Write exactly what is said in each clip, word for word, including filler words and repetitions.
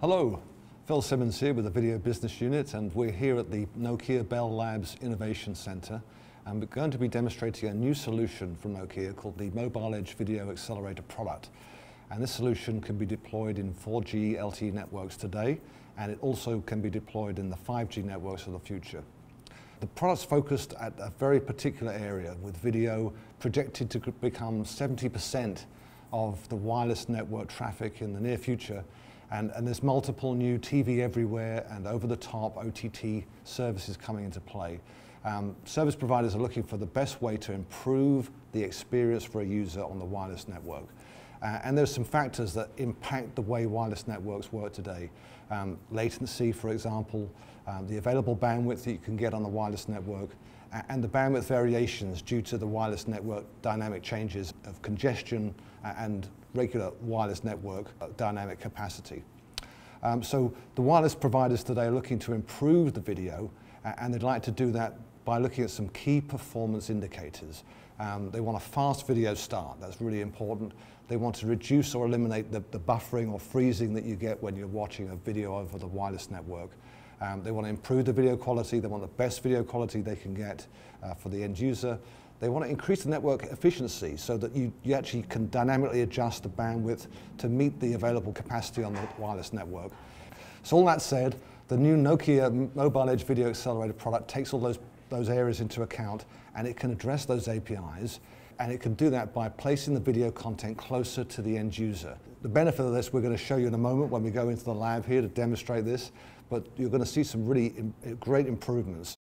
Hello, Phil Simmons here with the Video Business Unit, and we're here at the Nokia Bell Labs Innovation Center, and we're going to be demonstrating a new solution from Nokia called the Mobile Edge Video Accelerator product. And this solution can be deployed in four G L T E networks today, and it also can be deployed in the five G networks of the future. The product's focused at a very particular area, with video projected to become seventy percent of the wireless network traffic in the near future. And, and there's multiple new T V everywhere and over-the-top O T T services coming into play. Um, service providers are looking for the best way to improve the experience for a user on the wireless network. Uh, and there's some factors that impact the way wireless networks work today. Um, latency, for example, um, the available bandwidth that you can get on the wireless network, and the bandwidth variations due to the wireless network dynamic changes of congestion and regular wireless network dynamic capacity. Um, so the wireless providers today are looking to improve the video, and they'd like to do that by looking at some key performance indicators. Um, they want a fast video start, that's really important. They want to reduce or eliminate the, the buffering or freezing that you get when you're watching a video over the wireless network. Um, they want to improve the video quality, they want the best video quality they can get uh, for the end user. They want to increase the network efficiency so that you, you actually can dynamically adjust the bandwidth to meet the available capacity on the wireless network. So all that said, the new Nokia Mobile Edge Video Accelerator product takes all those, those areas into account, and it can address those A P Is, and it can do that by placing the video content closer to the end user. The benefit of this we're going to show you in a moment when we go into the lab here to demonstrate this, but you're going to see some really great improvements.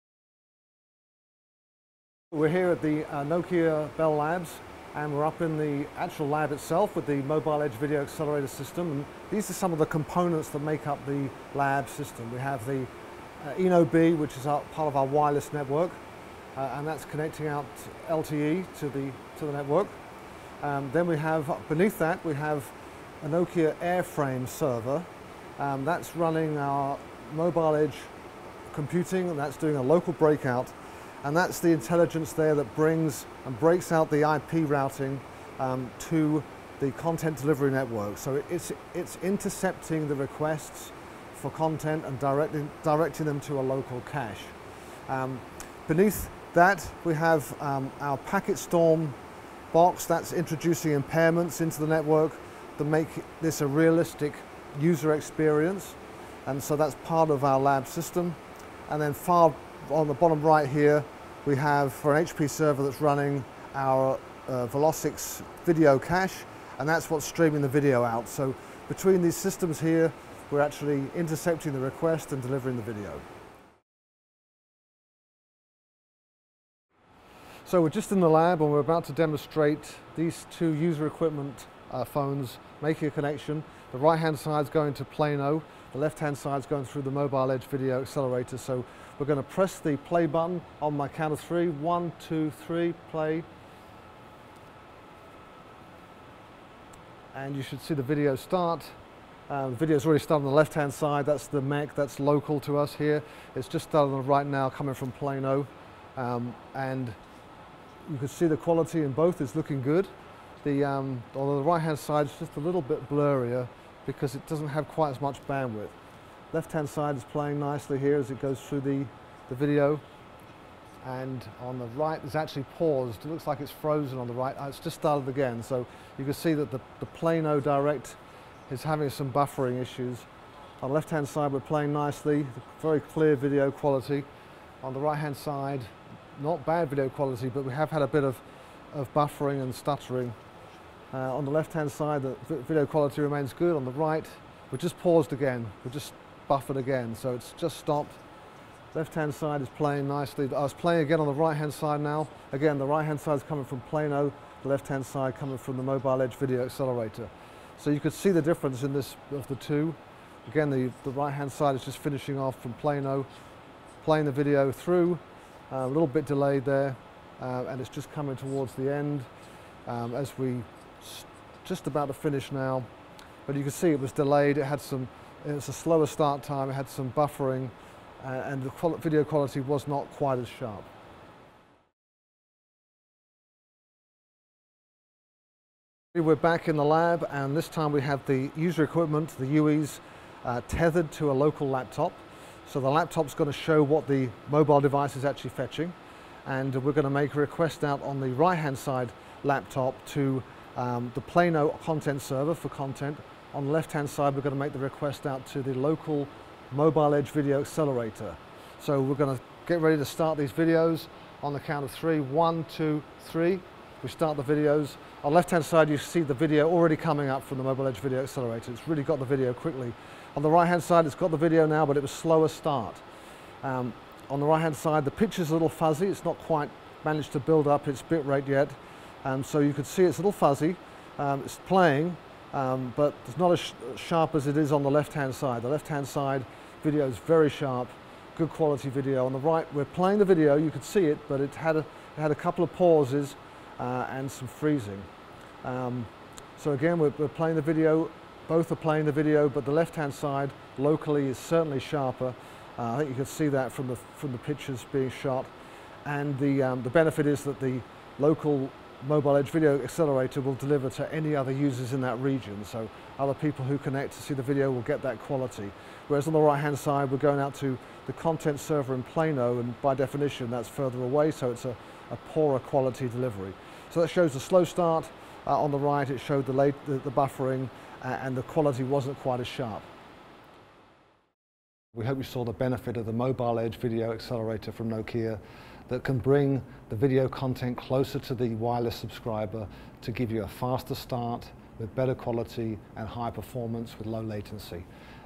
We're here at the uh, Nokia Bell Labs, and we're up in the actual lab itself with the Mobile Edge Video Accelerator system. And these are some of the components that make up the lab system. We have the uh, EnoB, which is our, part of our wireless network, uh, and that's connecting out L T E to the, to the network. Um, then we have, beneath that, we have a Nokia AirFrame server. Um, that's running our mobile edge computing, and that's doing a local breakout, and that's the intelligence there that brings and breaks out the I P routing um, to the content delivery network. So it's, it's intercepting the requests for content and directing, directing them to a local cache. Um, beneath that we have um, our packet storm box. That's introducing impairments into the network that make this a realistic user experience, and so that's part of our lab system. And then far on the bottom right here we have for an H P server that's running our uh, Velocix video cache, and that's what's streaming the video out. So between these systems here we're actually intercepting the request and delivering the video. So we're just in the lab and we're about to demonstrate these two user equipment Uh, phones making a connection. The right hand side's going to Plano, the left hand side's going through the Mobile Edge Video Accelerator. So we're going to press the play button on my count of three. One, two, three, play. And you should see the video start. Uh, the video's already started on the left hand side, that's the mech, that's local to us here. It's just started right now, coming from Plano. Um, and you can see the quality in both is looking good. The, um, on the right-hand side is just a little bit blurrier because it doesn't have quite as much bandwidth. Left-hand side is playing nicely here as it goes through the, the video. And on the right it's actually paused. It looks like it's frozen on the right. It's just started again. So you can see that the, the Plano Direct is having some buffering issues. On the left-hand side we're playing nicely. Very clear video quality. On the right-hand side, not bad video quality, but we have had a bit of, of buffering and stuttering. Uh, on the left-hand side, the video quality remains good. On the right, we're just paused again. We're just buffered again, so it's just stopped. Left-hand side is playing nicely. I was playing again on the right-hand side now. Again, the right-hand side is coming from Plano, the left-hand side coming from the Mobile Edge Video Accelerator. So you could see the difference in this of the two. Again, the, the right-hand side is just finishing off from Plano, playing the video through, uh, a little bit delayed there, uh, and it's just coming towards the end um, as we just about to finish now, but you can see it was delayed. It had some, it's a slower start time, it had some buffering, uh, and the quali- video quality was not quite as sharp. We're back in the lab, and this time we have the user equipment, the U Es, uh, tethered to a local laptop. So the laptop's going to show what the mobile device is actually fetching, and we're going to make a request out on the right-hand side laptop to um, the Plano content server for content. On the left-hand side, we're going to make the request out to the local Mobile Edge Video Accelerator. So we're going to get ready to start these videos on the count of three. One, two, three. We start the videos. On the left-hand side, you see the video already coming up from the Mobile Edge Video Accelerator. It's really got the video quickly. On the right-hand side, it's got the video now, but it was slower start. Um, on the right-hand side, the picture's a little fuzzy. It's not quite managed to build up its bit rate yet. Um, so you can see it's a little fuzzy. Um, it's playing. Um, but it's not as sh sharp as it is on the left-hand side. The left-hand side video is very sharp, good quality video. On the right, we're playing the video, you could see it, but it had a, it had a couple of pauses uh, and some freezing. Um, so again, we're, we're playing the video, both are playing the video, but the left-hand side locally is certainly sharper. Uh, I think you can see that from the, from the pictures being shot. And the, um, the benefit is that the local Mobile Edge Video Accelerator will deliver to any other users in that region, so other people who connect to see the video will get that quality. Whereas on the right hand side, we're going out to the content server in Plano, and by definition that's further away, so it's a, a poorer quality delivery. So that shows the slow start. Uh, on the right, it showed the, late, the, the buffering uh, and the quality wasn't quite as sharp. We hope you saw the benefit of the Mobile Edge Video Accelerator from Nokia that can bring the video content closer to the wireless subscriber to give you a faster start with better quality and high performance with low latency.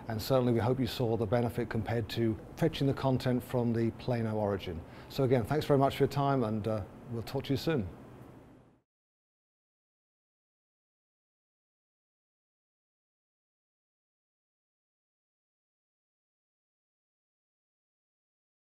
And certainly we hope you saw the benefit compared to fetching the content from the Plano origin. So again, thanks very much for your time, and uh, we'll talk to you soon.